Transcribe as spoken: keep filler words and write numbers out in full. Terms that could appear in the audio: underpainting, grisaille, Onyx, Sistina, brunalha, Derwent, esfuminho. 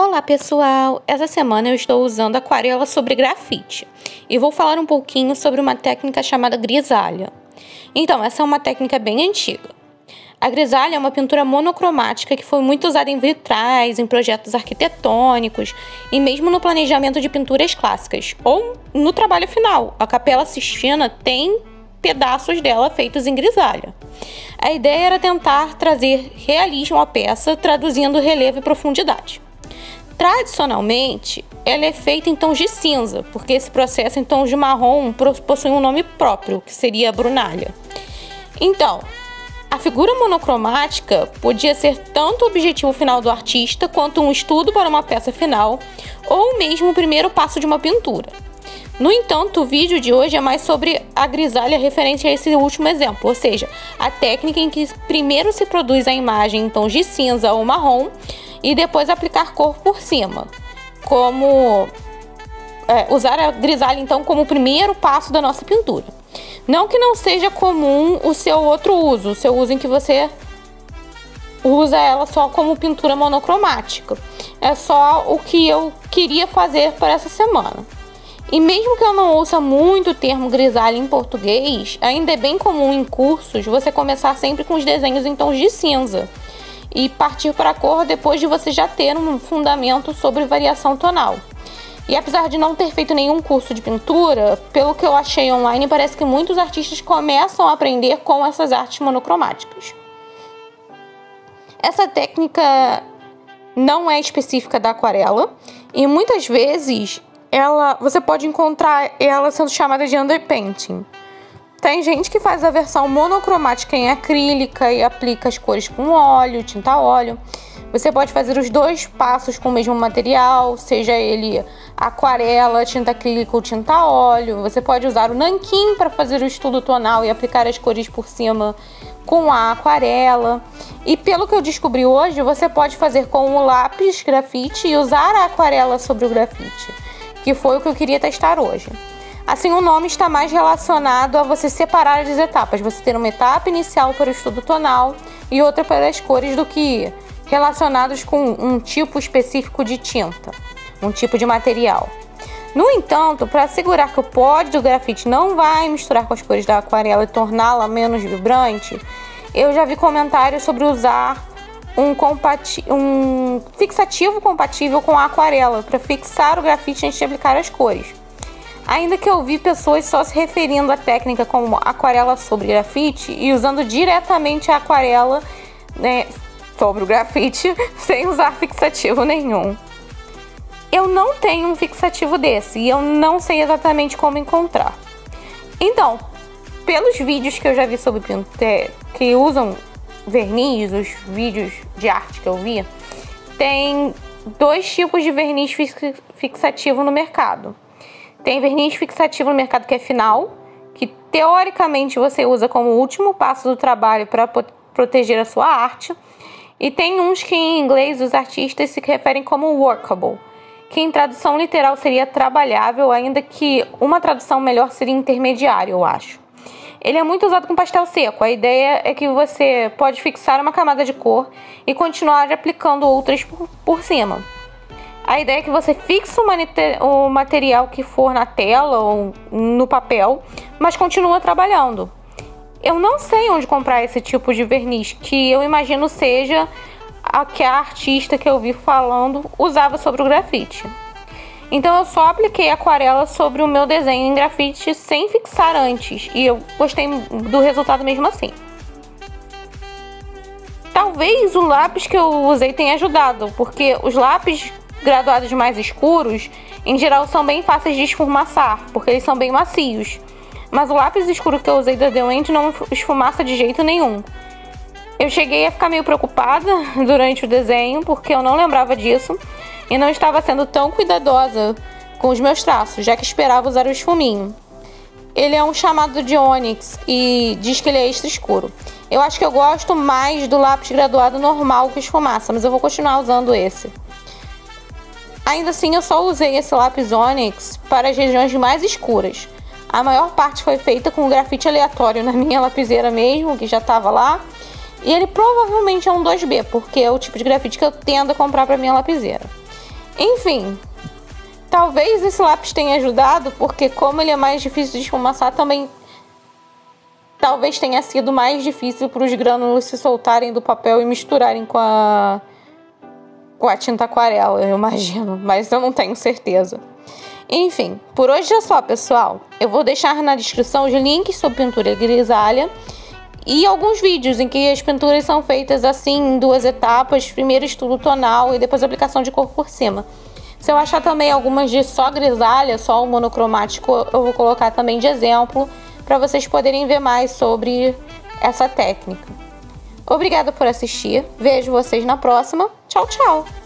Olá pessoal, essa semana eu estou usando aquarela sobre grafite e vou falar um pouquinho sobre uma técnica chamada grisalha. Então, essa é uma técnica bem antiga. A grisalha é uma pintura monocromática que foi muito usada em vitrais, em projetos arquitetônicos e mesmo no planejamento de pinturas clássicas ou no trabalho final. A Capela Sistina tem pedaços dela feitos em grisalha. A ideia era tentar trazer realismo à peça, traduzindo relevo e profundidade. Tradicionalmente, ela é feita em tons de cinza, porque esse processo em tons de marrom possui um nome próprio, que seria a brunalha. Então, a figura monocromática podia ser tanto o objetivo final do artista, quanto um estudo para uma peça final, ou mesmo o primeiro passo de uma pintura. No entanto, o vídeo de hoje é mais sobre a grisalha referente a esse último exemplo, ou seja, a técnica em que primeiro se produz a imagem em tons de cinza ou marrom, e depois aplicar cor por cima, como é, usar a grisalha então como o primeiro passo da nossa pintura. Não que não seja comum o seu outro uso, o seu uso em que você usa ela só como pintura monocromática. É só o que eu queria fazer para essa semana. E mesmo que eu não ouça muito o termo grisalha em português, ainda é bem comum em cursos você começar sempre com os desenhos em tons de cinza e partir para a cor depois de você já ter um fundamento sobre variação tonal. E apesar de não ter feito nenhum curso de pintura, pelo que eu achei online, parece que muitos artistas começam a aprender com essas artes monocromáticas. Essa técnica não é específica da aquarela e muitas vezes ela, você pode encontrar ela sendo chamada de underpainting. Tem gente que faz a versão monocromática em acrílica e aplica as cores com óleo, tinta óleo. Você pode fazer os dois passos com o mesmo material, seja ele aquarela, tinta acrílica ou tinta óleo. Você pode usar o nanquim para fazer o estudo tonal e aplicar as cores por cima com a aquarela. E pelo que eu descobri hoje, você pode fazer com o lápis grafite e usar a aquarela sobre o grafite, que foi o que eu queria testar hoje. Assim, o nome está mais relacionado a você separar as etapas, você ter uma etapa inicial para o estudo tonal e outra para as cores do que relacionados com um tipo específico de tinta, um tipo de material. No entanto, para assegurar que o pó do grafite não vai misturar com as cores da aquarela e torná-la menos vibrante, eu já vi comentários sobre usar um, um fixativo compatível com a aquarela para fixar o grafite antes de aplicar as cores. Ainda que eu vi pessoas só se referindo à técnica como aquarela sobre grafite e usando diretamente a aquarela, né, sobre o grafite, sem usar fixativo nenhum. Eu não tenho um fixativo desse e eu não sei exatamente como encontrar. Então, pelos vídeos que eu já vi sobre que usam verniz, os vídeos de arte que eu vi, tem dois tipos de verniz fixativo no mercado. Tem verniz fixativo no mercado que é final, que teoricamente você usa como último passo do trabalho para proteger a sua arte. E tem uns que em inglês os artistas se referem como workable, que em tradução literal seria trabalhável, ainda que uma tradução melhor seria intermediário, eu acho. Ele é muito usado com pastel seco. A ideia é que você pode fixar uma camada de cor e continuar aplicando outras por, por cima. A ideia é que você fixa o material que for na tela ou no papel, mas continua trabalhando. Eu não sei onde comprar esse tipo de verniz, que eu imagino seja a que a artista que eu vi falando usava sobre o grafite. Então eu só apliquei aquarela sobre o meu desenho em grafite sem fixar antes, e eu gostei do resultado mesmo assim. Talvez o lápis que eu usei tenha ajudado, porque os lápis graduados mais escuros, em geral, são bem fáceis de esfumaçar, porque eles são bem macios. Mas o lápis escuro que eu usei da Derwent não esfumaça de jeito nenhum. Eu cheguei a ficar meio preocupada durante o desenho, porque eu não lembrava disso e não estava sendo tão cuidadosa com os meus traços, já que esperava usar o esfuminho. Ele é um chamado de Onyx e diz que ele é extra escuro. Eu acho que eu gosto mais do lápis graduado normal que esfumaça, mas eu vou continuar usando esse. Ainda assim, eu só usei esse lápis Onyx para as regiões mais escuras. A maior parte foi feita com grafite aleatório na minha lapiseira mesmo, que já estava lá. E ele provavelmente é um dois B, porque é o tipo de grafite que eu tendo a comprar para minha lapiseira. Enfim, talvez esse lápis tenha ajudado, porque como ele é mais difícil de esfumaçar, também talvez tenha sido mais difícil para os grânulos se soltarem do papel e misturarem com a, com a tinta aquarela, eu imagino, mas eu não tenho certeza. Enfim, por hoje é só, pessoal. Eu vou deixar na descrição os links sobre pintura grisalha e alguns vídeos em que as pinturas são feitas assim, em duas etapas, primeiro estudo tonal e depois aplicação de cor por cima. Se eu achar também algumas de só grisalha, só o monocromático, eu vou colocar também de exemplo, para vocês poderem ver mais sobre essa técnica. Obrigada por assistir, vejo vocês na próxima, tchau, tchau!